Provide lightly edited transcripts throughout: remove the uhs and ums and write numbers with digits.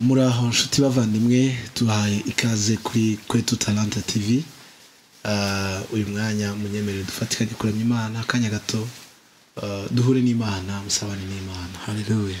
Muraho nshuti bavandimwe, tuhaye ikaze kuri Kwetu Talanta TV. Uyu mwanya munyemerere dufatikanye kuramya Imana akanya gato, duhure n'Imana, musabane n'Imana. Haleluya.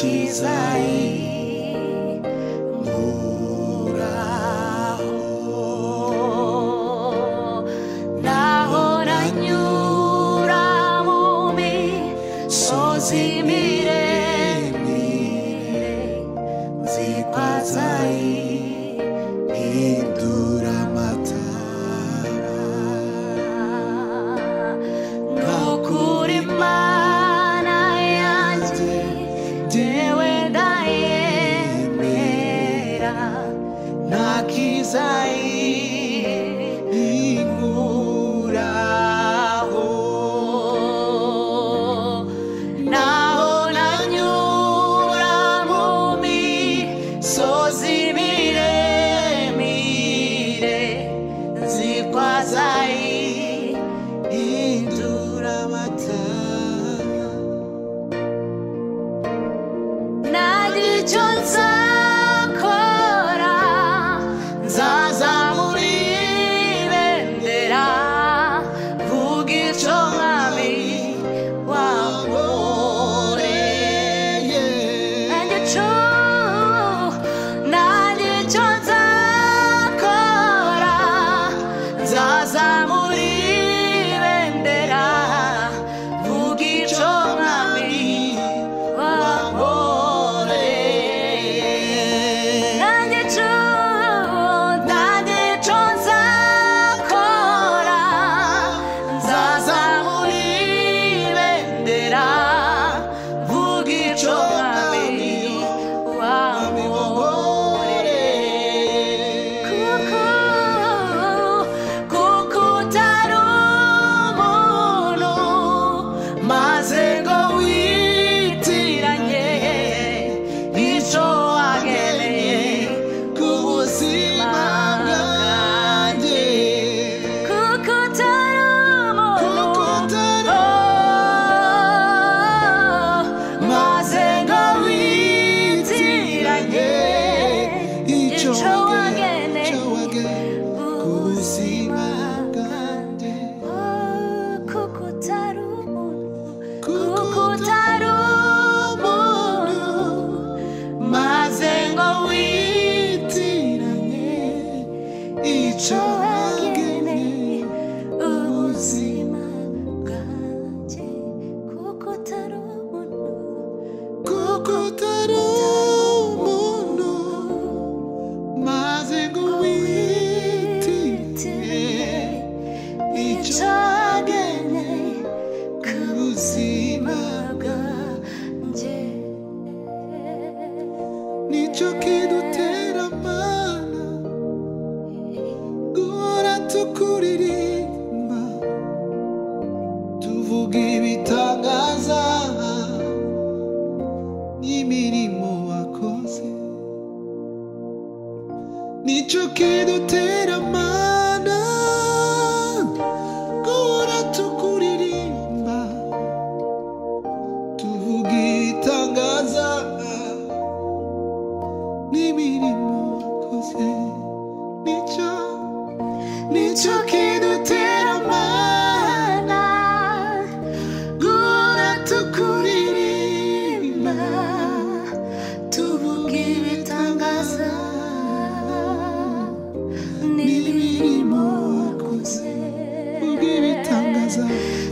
She's like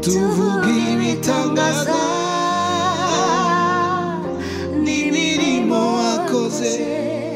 Tuvugibitangaza, nimirimo wakoze.